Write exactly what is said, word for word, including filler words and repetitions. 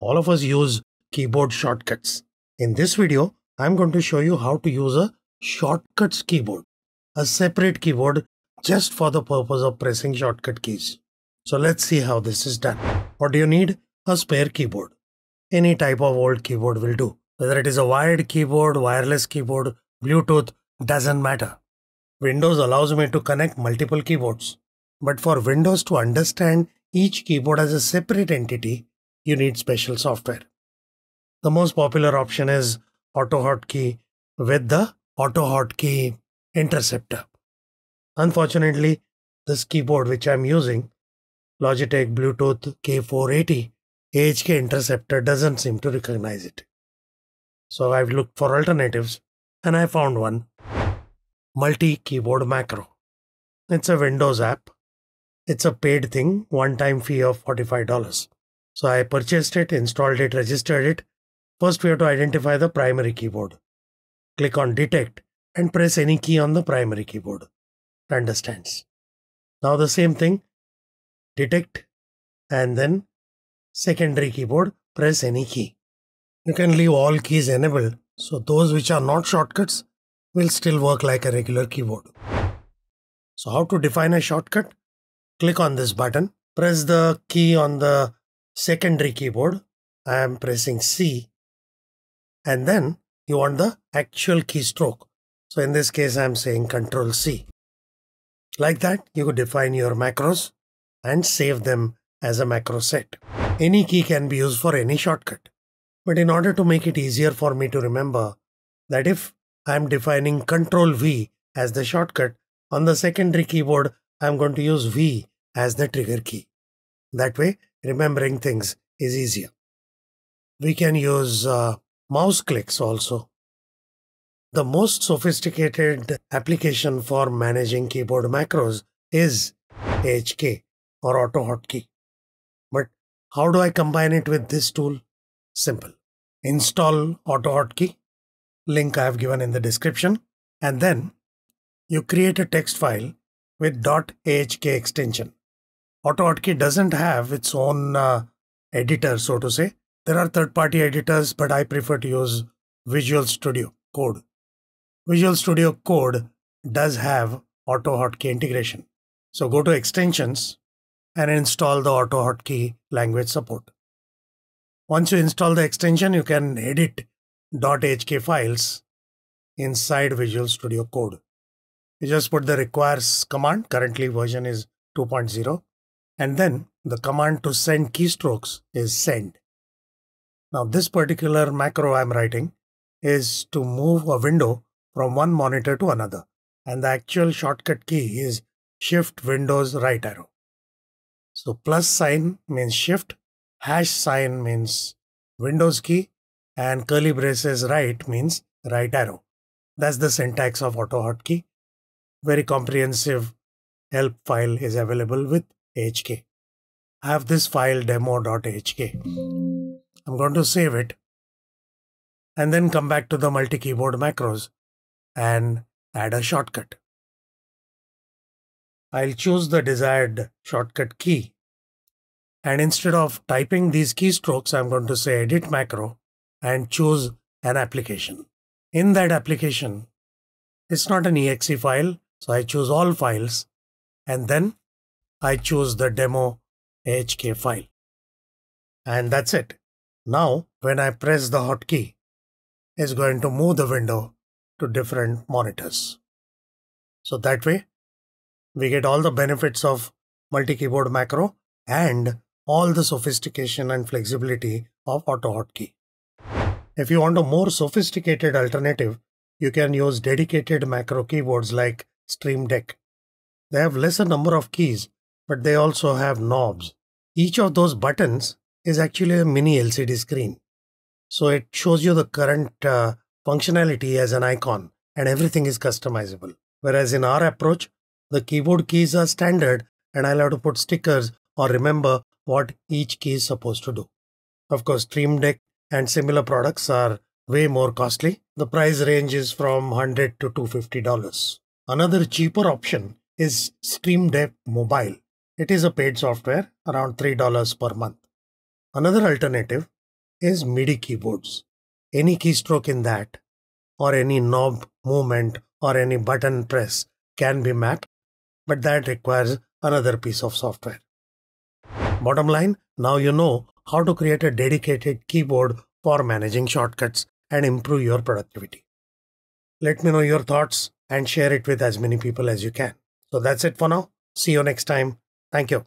all of us use keyboard shortcuts. In this video, I'm going to show you how to use a shortcuts keyboard, a separate keyboard just for the purpose of pressing shortcut keys. So let's see how this is done. What do you need? A spare keyboard. Any type of old keyboard will do. Whether it is a wired keyboard, wireless keyboard, Bluetooth, doesn't matter. Windows allows me to connect multiple keyboards. But for Windows to understand each keyboard as a separate entity, you need special software. The most popular option is AutoHotkey with the AutoHotkey interceptor. Unfortunately, this keyboard which I'm using, Logitech Bluetooth K four eighty, A H K interceptor doesn't seem to recognize it. So I've looked for alternatives and I found one, Multi-keyboard macro. It's a Windows app. It's a paid thing, one-time fee of forty-five dollars. So I purchased it, installed it, registered it. First, we have to identify the primary keyboard. Click on Detect and press any key on the primary keyboard. It understands. Now the same thing, Detect and then secondary keyboard, press any key. You can leave all keys enabled, so those which are not shortcuts will still work like a regular keyboard. So how to define a shortcut? Click on this button, press the key on the secondary keyboard. I am pressing C, and then you want the actual keystroke. So in this case, I am saying Control C. Like that, you could define your macros and save them as a macro set. Any key can be used for any shortcut. But in order to make it easier for me to remember that if I am defining Control V as the shortcut, on the secondary keyboard, I am going to use V as the trigger key. That way, remembering things is easier. We can use uh, mouse clicks also. The most sophisticated application for managing keyboard macros is A H K or AutoHotkey. But how do I combine it with this tool? Simple. Install AutoHotkey. Link I have given in the description. And then you create a text file with .ahk extension. AutoHotkey doesn't have its own uh, editor, so to say. There are third-party editors, but I prefer to use Visual Studio Code. Visual Studio Code does have AutoHotkey integration. So go to Extensions and install the AutoHotkey language support. Once you install the extension, you can edit .hk files inside Visual Studio Code. You just put the requires command, currently version is two point zero, and then the command to send keystrokes is send. Now this particular macro I'm writing is to move a window from one monitor to another, and the actual shortcut key is Shift Windows right arrow. So plus sign means shift, hash sign means Windows key, and curly braces right means right arrow. That's the syntax of AutoHotkey. Very comprehensive help file is available with A H K. I have this file demo.ahk. I'm going to save it and then come back to the multi-keyboard macros and add a shortcut. I'll choose the desired shortcut key. And instead of typing these keystrokes, I'm going to say edit macro and choose an application. In that application, it's not an E X E file. So I choose all files and then I choose the demo A H K file. And that's it. Now, when I press the hotkey, it's going to move the window to different monitors. So that way, we get all the benefits of multi-keyboard macro and all the sophistication and flexibility of AutoHotkey. If you want a more sophisticated alternative, you can use dedicated macro keyboards like Stream Deck. They have lesser number of keys, but they also have knobs. Each of those buttons is actually a mini L C D screen. So it shows you the current uh, functionality as an icon, and everything is customizable. Whereas in our approach, the keyboard keys are standard and I'll have to put stickers or remember what each key is supposed to do. Of course, Stream Deck and similar products are way more costly. The price range is from one hundred to two hundred fifty dollars. Another cheaper option is Stream Deck Mobile. It is a paid software, around three dollars per month. Another alternative is MIDI keyboards. Any keystroke in that, or any knob movement, or any button press can be mapped, but that requires another piece of software. Bottom line, now you know how to create a dedicated keyboard for managing shortcuts and improve your productivity. Let me know your thoughts and share it with as many people as you can. So that's it for now. See you next time. Thank you.